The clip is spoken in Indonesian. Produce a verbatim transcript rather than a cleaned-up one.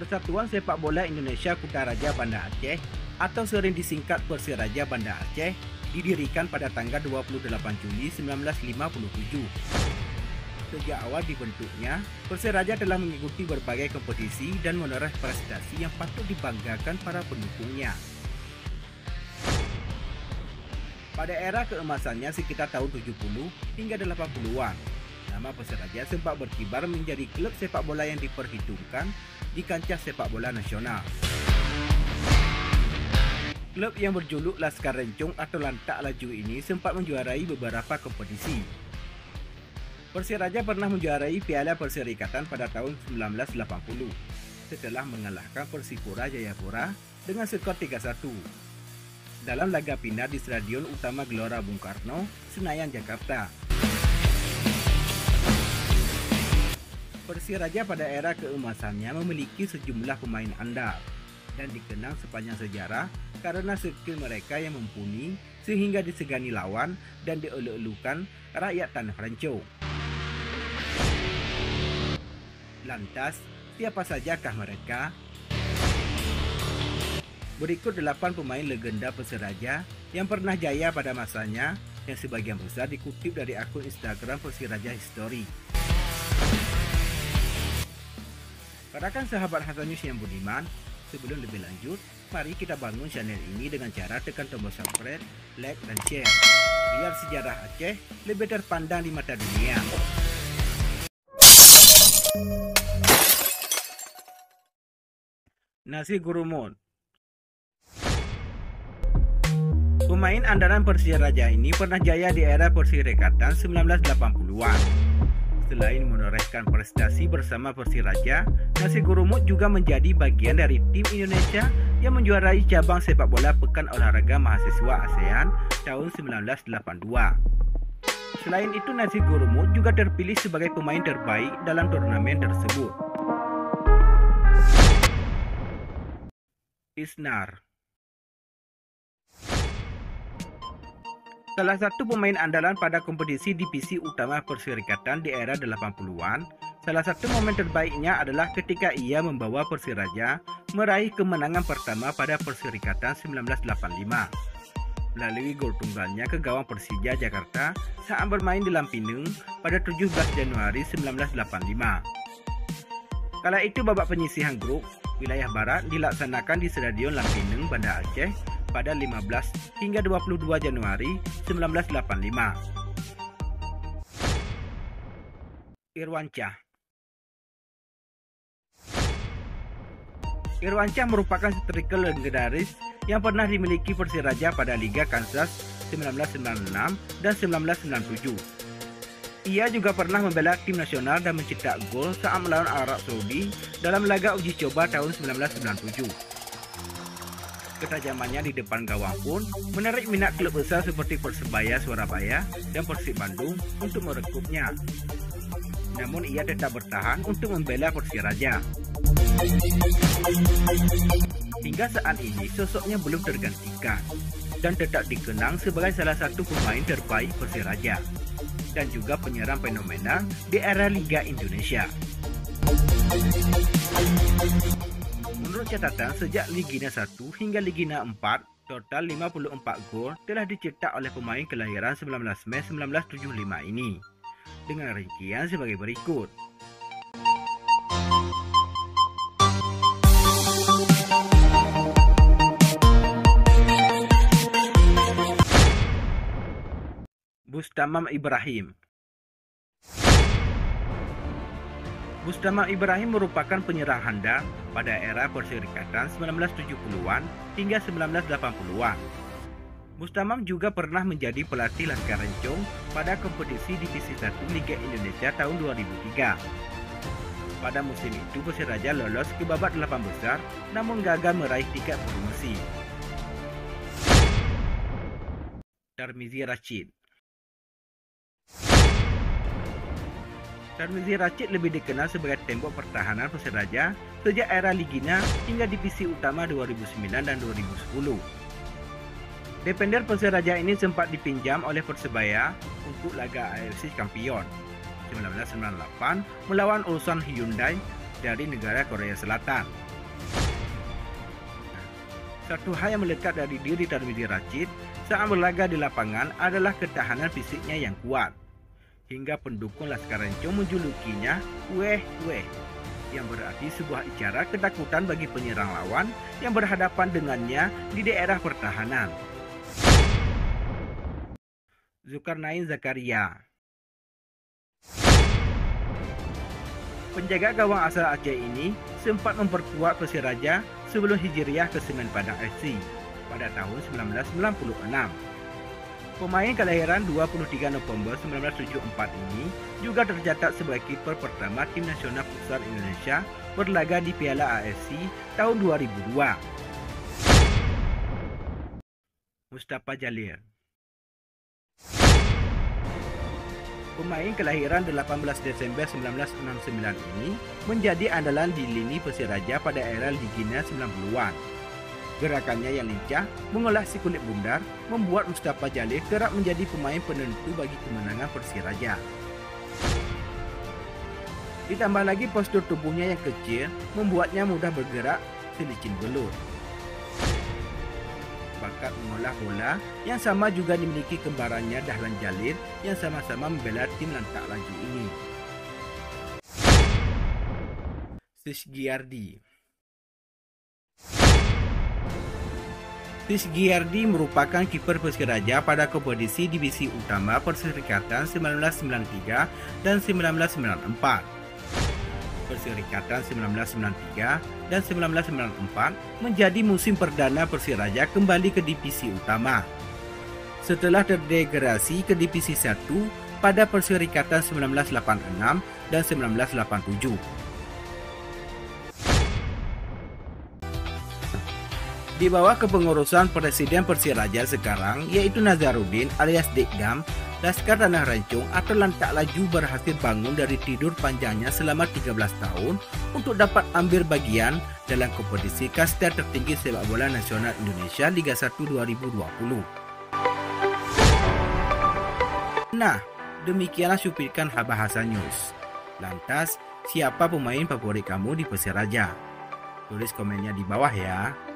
Persatuan Sepak Bola Indonesia Kuta Raja Banda Aceh atau sering disingkat Persiraja Banda Aceh didirikan pada tanggal dua puluh delapan Juli seribu sembilan ratus lima puluh tujuh. Sejak awal dibentuknya, Persiraja telah mengikuti berbagai kompetisi dan menoreh prestasi yang patut dibanggakan para pendukungnya. Pada era keemasannya sekitar tahun tujuh puluh hingga delapan puluhan, nama Persiraja sempat berkibar menjadi klub sepak bola yang diperhitungkan di kancah sepak bola nasional. Klub yang berjuluk Laskar Rencong atau Lantak Laju ini sempat menjuarai beberapa kompetisi. Persiraja pernah menjuarai Piala Perserikatan pada tahun seribu sembilan ratus delapan puluh setelah mengalahkan Persipura Jayapura dengan skor tiga satu dalam laga final di Stadion Utama Gelora Bung Karno, Senayan, Jakarta. Persiraja pada era keemasannya memiliki sejumlah pemain andal dan dikenang sepanjang sejarah karena skill mereka yang mumpuni sehingga disegani lawan dan dielulukan rakyat tanah Rencong. Lantas, siapa sajakah mereka? Berikut delapan pemain legenda Persiraja yang pernah jaya pada masanya yang sebagian besar dikutip dari akun Instagram Persiraja History. Rekan sahabat H A B A News yang budiman, sebelum lebih lanjut, mari kita bangun channel ini dengan cara tekan tombol subscribe, like, dan share. Biar sejarah Aceh lebih terpandang di mata dunia. Nasir Gurumud. Pemain andalan Persiraja ini pernah jaya di era Perserikatan seribu sembilan ratus delapan puluhan. Selain menorehkan prestasi bersama Persiraja, Nasir Gurumud juga menjadi bagian dari tim Indonesia yang menjuarai cabang sepak bola Pekan Olahraga Mahasiswa ASEAN tahun seribu sembilan ratus delapan puluh dua. Selain itu, Nasir Gurumud juga terpilih sebagai pemain terbaik dalam turnamen tersebut. Isnar. Salah satu pemain andalan pada kompetisi divisi utama Perserikatan di era delapan puluhan, salah satu momen terbaiknya adalah ketika ia membawa Persiraja meraih kemenangan pertama pada Perserikatan seribu sembilan ratus delapan puluh lima melalui gol tunggalnya ke gawang Persija Jakarta saat bermain di Lampineung pada tujuh belas Januari seribu sembilan ratus delapan puluh lima. Kala itu babak penyisihan grup wilayah barat dilaksanakan di Stadion Lampineung, Banda Aceh pada lima belas hingga dua puluh dua Januari seribu sembilan ratus delapan puluh lima. Irwansyah. Irwansyah merupakan striker legendaris yang pernah dimiliki Persiraja pada Liga Kansas seribu sembilan ratus sembilan puluh enam dan seribu sembilan ratus sembilan puluh tujuh. Ia juga pernah membela tim nasional dan mencetak gol saat melawan Arab Saudi dalam laga uji coba tahun seribu sembilan ratus sembilan puluh tujuh. Ketajamannya di depan gawang pun menarik minat klub besar seperti Persebaya Surabaya dan Persib Bandung untuk merekrutnya. Namun ia tetap bertahan untuk membela Persiraja. Hingga saat ini sosoknya belum tergantikan dan tetap dikenang sebagai salah satu pemain terbaik Persiraja dan juga penyerang fenomenal di era Liga Indonesia. Menurut catatan, sejak Ligina satu hingga Ligina empat, total lima puluh empat gol telah dicetak oleh pemain kelahiran sembilan belas Mei seribu sembilan ratus tujuh puluh lima ini, dengan rincian sebagai berikut. Bustamam Ibrahim. Bustamam Ibrahim merupakan penyerang handal pada era Perserikatan seribu sembilan ratus tujuh puluhan hingga seribu sembilan ratus delapan puluhan. Bustamam juga pernah menjadi pelatih Laskar Rencong pada kompetisi Divisi satu Liga Indonesia tahun dua ribu tiga. Pada musim itu Persiraja lolos ke babak delapan besar namun gagal meraih tiket promosi. Tarmizi Rasyid. Tarmizi Rasyid lebih dikenal sebagai tembok pertahanan Persiraja sejak era Ligina hingga divisi utama dua ribu sembilan dan dua ribu sepuluh. Defender Persiraja ini sempat dipinjam oleh Persebaya untuk laga A F C Champions seribu sembilan ratus sembilan puluh delapan melawan Ulsan Hyundai dari negara Korea Selatan. Satu hal yang melekat dari diri Tarmizi Rasyid saat berlaga di lapangan adalah ketahanan fisiknya yang kuat. Hingga pendukung Laskar Rencong menjulukinya Weh Weh, yang berarti sebuah isyarat ketakutan bagi penyerang lawan yang berhadapan dengannya di daerah pertahanan. Zulkarnain Zakaria, penjaga gawang asal Aceh ini sempat memperkuat Persiraja sebelum hijriah ke Semen Padang F C pada tahun seribu sembilan ratus sembilan puluh enam. Pemain kelahiran dua puluh tiga November seribu sembilan ratus tujuh puluh empat ini juga tercatat sebagai kiper pertama tim nasional futsal Indonesia berlaga di Piala A F C tahun dua ribu dua. Mustafa Jalil, pemain kelahiran delapan belas Desember seribu sembilan ratus enam puluh sembilan ini menjadi andalan di lini Persiraja pada era Liginya sembilan puluhan. Gerakannya yang lincah, mengolah si kulit bundar, membuat Mustafa Jalil kerap menjadi pemain penentu bagi kemenangan Persiraja. Ditambah lagi postur tubuhnya yang kecil, membuatnya mudah bergerak selicin belur. Bakat mengolah bola yang sama juga dimiliki kembarannya Dahlan Jalil yang sama-sama membela tim Lantak Laju ini. Sisgiardi Sisgiardi merupakan kiper Persiraja pada kompetisi divisi utama Perserikatan seribu sembilan ratus sembilan puluh tiga dan seribu sembilan ratus sembilan puluh empat. Perserikatan seribu sembilan ratus sembilan puluh tiga dan seribu sembilan ratus sembilan puluh empat menjadi musim perdana Persiraja kembali ke divisi utama. Setelah terdegradasi ke divisi satu pada Perserikatan seribu sembilan ratus delapan puluh enam dan seribu sembilan ratus delapan puluh tujuh. Di bawah kepengurusan Presiden Persiraja sekarang yaitu Nazarudin alias Dickgam, Laskar Tanah Rencong atau Lantak Laju berhasil bangun dari tidur panjangnya selama tiga belas tahun untuk dapat ambil bagian dalam kompetisi kasta tertinggi sepak bola nasional Indonesia Liga satu dua ribu dua puluh. Nah, demikianlah cuplikan H A B A A S A News. Lantas, siapa pemain favorit kamu di Persiraja? Tulis komennya di bawah ya.